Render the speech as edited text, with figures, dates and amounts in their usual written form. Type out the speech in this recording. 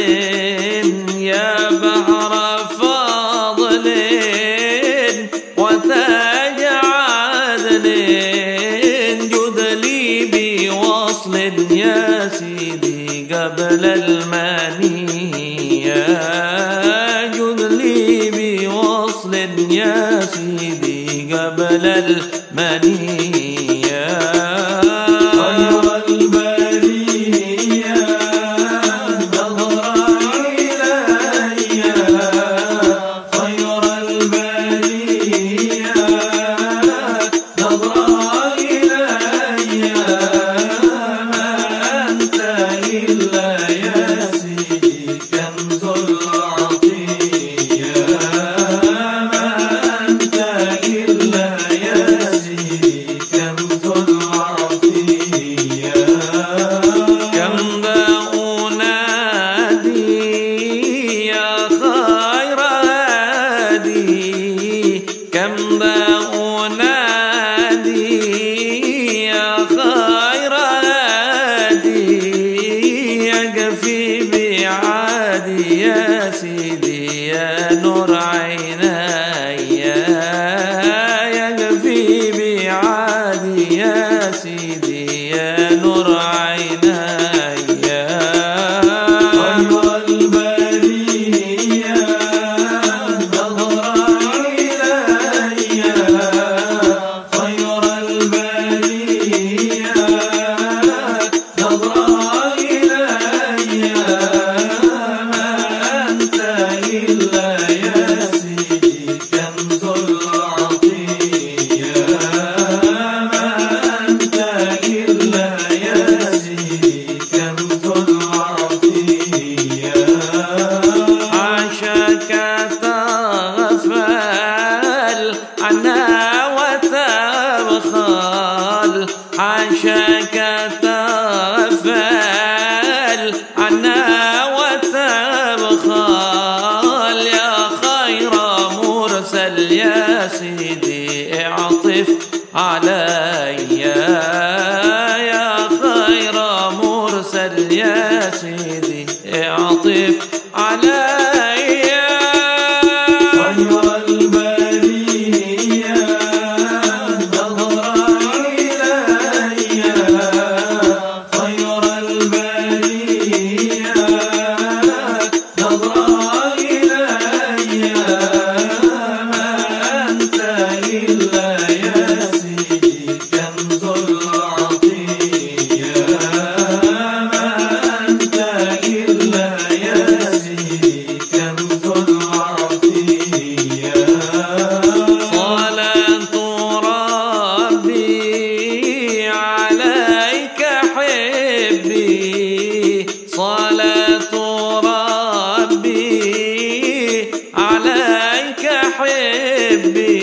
يا بحر فاضل وتاج عدل جد لي بوصل يا سيدي قبل المني، يا جد لي بوصل يا سيدي قبل المني.